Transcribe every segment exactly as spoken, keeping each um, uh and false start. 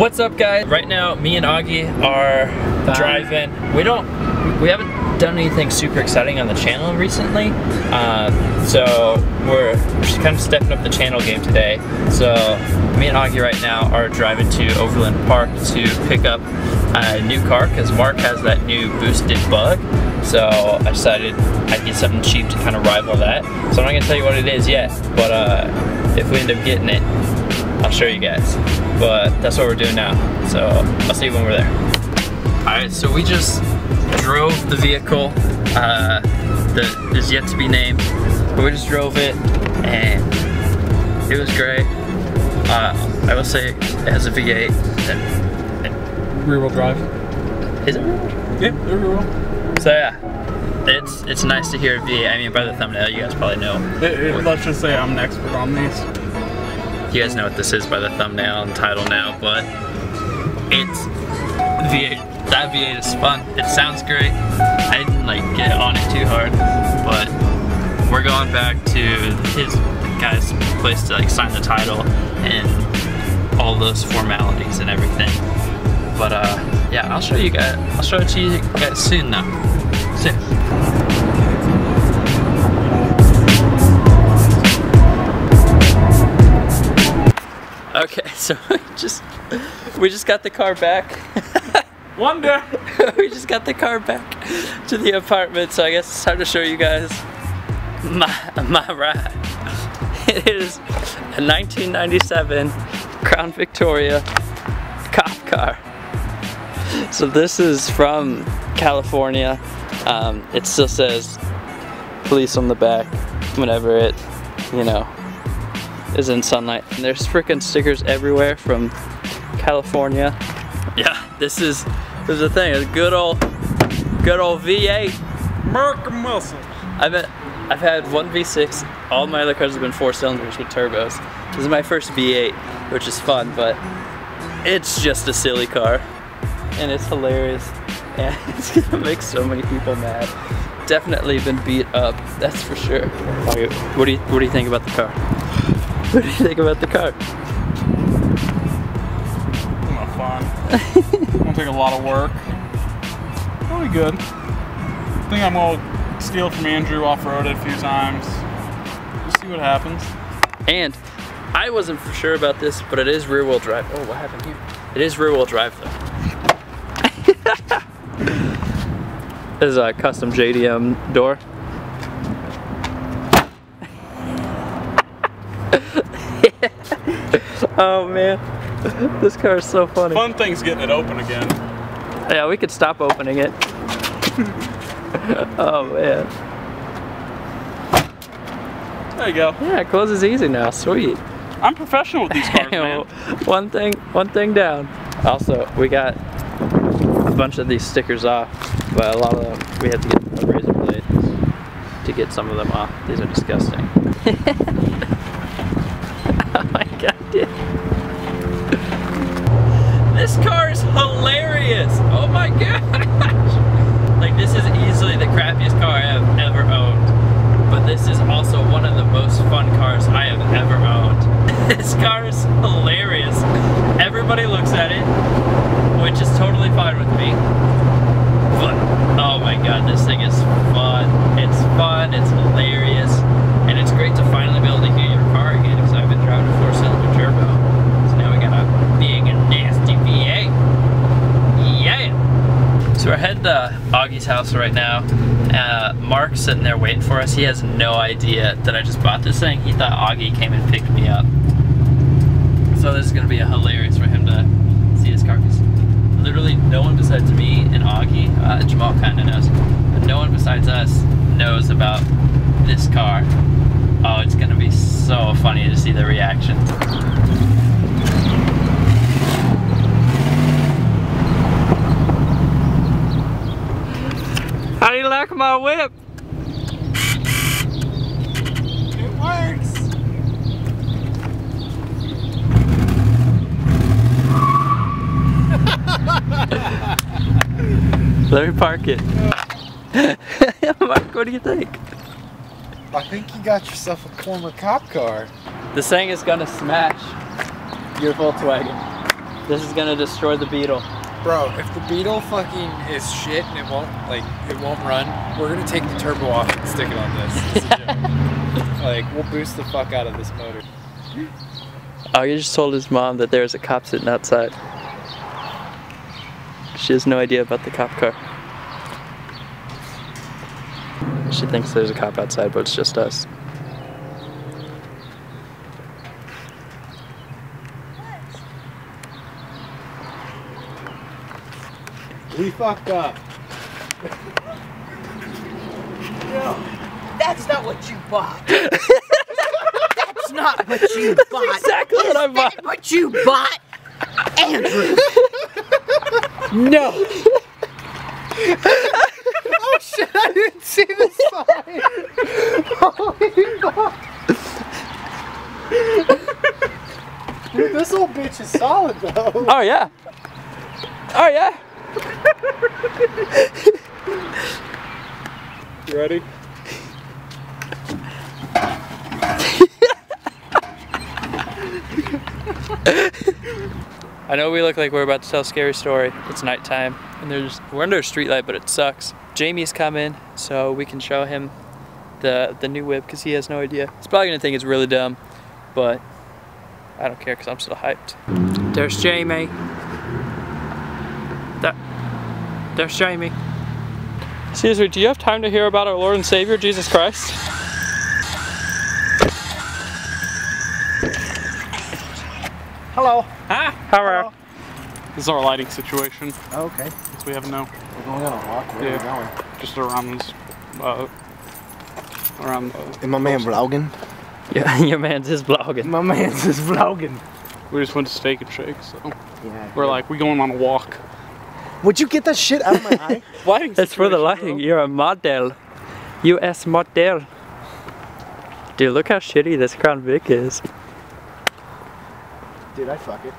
What's up, guys? Right now, me and Augie are Bye. driving. We don't, we haven't done anything super exciting on the channel recently, uh, so we're just kind of stepping up the channel game today. So me and Augie right now are driving to Overland Park to pick up a new car because Mark has that new Boosted Bug. So I decided I'd get something cheap to kind of rival that. So I'm not gonna tell you what it is yet, but uh, if we end up getting it, I'll show you guys. But that's what we're doing now. So I'll see you when we're there. All right, so we just drove the vehicle uh, that is yet to be named, but we just drove it and it was great. Uh, I will say it has a V eight. And, and rear-wheel drive. Is it rear wheel drive? Yeah, rear-wheel. So yeah, it's it's nice to hear a V eight. I mean, by the thumbnail, you guys probably know. It, it, let's just say I'm an expert on these. You guys know what this is by the thumbnail and title now, but it's V eight. That V eight is fun. It sounds great. I didn't like get on it too hard, but we're going back to his guy's place to like sign the title and all those formalities and everything. But uh, yeah, I'll show you guys. I'll show it to you guys soon though. Soon. Okay, so we just we just got the car back. Wonder! We just got the car back to the apartment, so I guess it's time to show you guys my, my ride. It is a nineteen ninety-seven Crown Victoria cop car. So this is from California. Um, it still says police on the back whenever it, you know, is in sunlight. And there's freaking stickers everywhere from California. Yeah, this is... This is the thing, it's a good old, good old V eight. Merc muscle. I've, been, I've had one V six, all my other cars have been four cylinders with turbos. This is my first V eight, which is fun, but it's just a silly car. And it's hilarious, and it's gonna make so many people mad. Definitely been beat up, that's for sure. What do you, what do you think about the car? What do you think about the car? It's gonna take a lot of work. Really good. I think I'm gonna steal from Andrew, off-road it a few times. We'll see what happens. And I wasn't for sure about this, but it is rear-wheel drive. Oh, what happened here? It is rear-wheel drive though. This is a custom J D M door. Oh man. This car is so funny. Fun thing's getting it open again. Yeah, we could stop opening it. Oh man. There you go. Yeah, it closes easy now. Sweet. I'm professional with these cars, man. One thing, one thing down. Also, we got a bunch of these stickers off, but a lot of them we had to get a razor blade to get some of them off. These are disgusting. Oh my god, dude. This car is hilarious! Oh my gosh! Like, this is easily the crappiest car I have ever owned. But this is also one of the most fun cars I have ever owned. This car is hilarious. Everybody looks at it, which is totally fine with me. But, oh my god, this thing is fun. It's fun, it's hilarious, and it's great to finally be able to hear your car again because I've been driving a four-cylinder turbo. So we're heading to Augie's house right now. Uh, Mark's sitting there waiting for us. He has no idea that I just bought this thing. He thought Augie came and picked me up. So this is gonna be hilarious for him to see his car. Literally no one besides me and Augie, uh, Jamal kinda knows, but no one besides us knows about this car. Oh, it's gonna be so funny to see the reactions. How do you like my whip? It works! Let me park it. Mark, what do you think? I think you got yourself a former cop car. This thing is gonna smash your Volkswagen. This is gonna destroy the Beetle. Bro, if the Beetle fucking is shit and it won't like it won't run, we're gonna take the turbo off and stick it on this. It's yeah. a joke. Like we'll boost the fuck out of this motor. Oh, he just told his mom that there's a cop sitting outside. She has no idea about the cop car. She thinks there's a cop outside, but it's just us. We fucked up. No, that's not what you bought. That's not what you that's bought. Exactly Is what I bought. That what you bought, Andrew? No. Oh shit! I didn't see the sign. Holy fuck! Dude, this old bitch is solid though. Oh yeah. Oh yeah. You ready? I know we look like we're about to tell a scary story. It's nighttime and there's we're under a street light, but it sucks. Jamie's come in so we can show him the the new whip because he has no idea. He's probably gonna think it's really dumb, but I don't care because I'm still hyped. There's Jamie. There's Jamie. Seriously, do you have time to hear about our Lord and Savior, Jesus Christ? Hello. Hi. How are you? This is our lighting situation. Oh, okay. Since we haven't known. We're going on a walk. Where yeah. are we going? Just around this, uh, around the... Is my man vlogging? Yeah, your man's is vlogging. My man's is vlogging. We just went to Steak and Shake, so... Yeah. We're yeah. like, we going on a walk. Would you get that shit out of my eye? Lighting That's for the lighting. Bro. You're a model. U S model. Dude, look how shitty this Crown Vic is. Dude, I fuck it.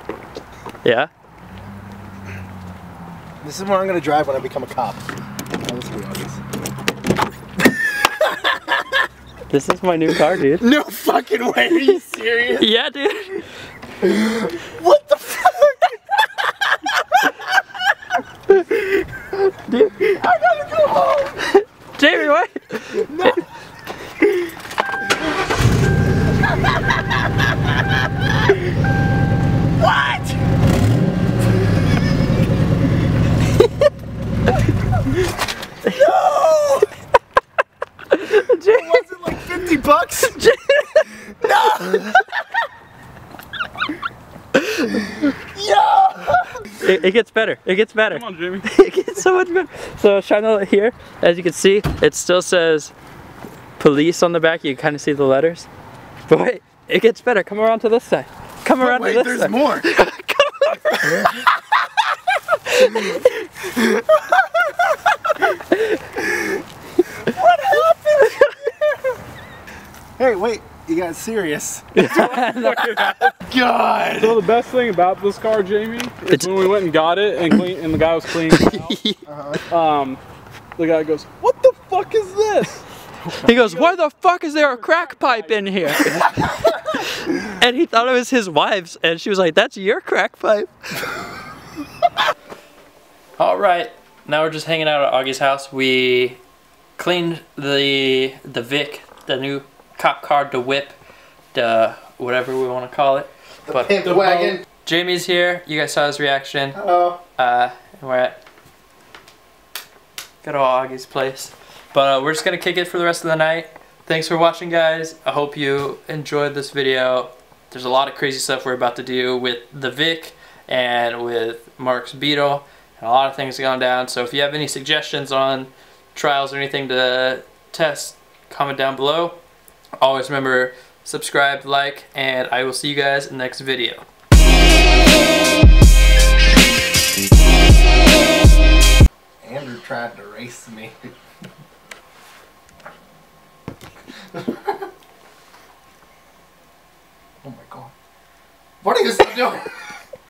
Yeah? This is where I'm going to drive when I become a cop. Oh, let's be honest. This is my new car, dude. No fucking way. Are you serious? Yeah, dude. What the fuck? Dude. I gotta go home! Jamie, what? No! What? No! Jamie. Was it like fifty bucks? No! Yeah! It, it gets better. It gets better. Come on, Jamie. It gets so much better. So Shanel here, as you can see, it still says police on the back. You can kind of see the letters. But wait, it gets better. Come around to this side. Come but around wait, to this there's side. There's more. Come What happened? Hey, wait. You got serious. God. So the best thing about this car, Jamie, is it's when we went and got it, and clean, and the guy was cleaning it out. uh-huh. um, the guy goes, "What the fuck is this?" He goes, "Why the fuck is there a crack pipe in here?" And he thought it was his wife's, and she was like, "That's your crack pipe." All right, now we're just hanging out at Augie's house. We cleaned the the Vic, the new cop car, the whip, the whatever we want to call it. The but pimp the wagon. Boat. Jamie's here. You guys saw his reaction. Hello. Uh, we're at good old Augie's place. But uh, we're just going to kick it for the rest of the night. Thanks for watching, guys. I hope you enjoyed this video. There's a lot of crazy stuff we're about to do with the Vic and with Mark's Beetle. And a lot of things going down. So if you have any suggestions on trials or anything to test, comment down below. Always remember, subscribe, like, and I will see you guys in the next video. Andrew tried to race me. Oh my god. What are you still doing?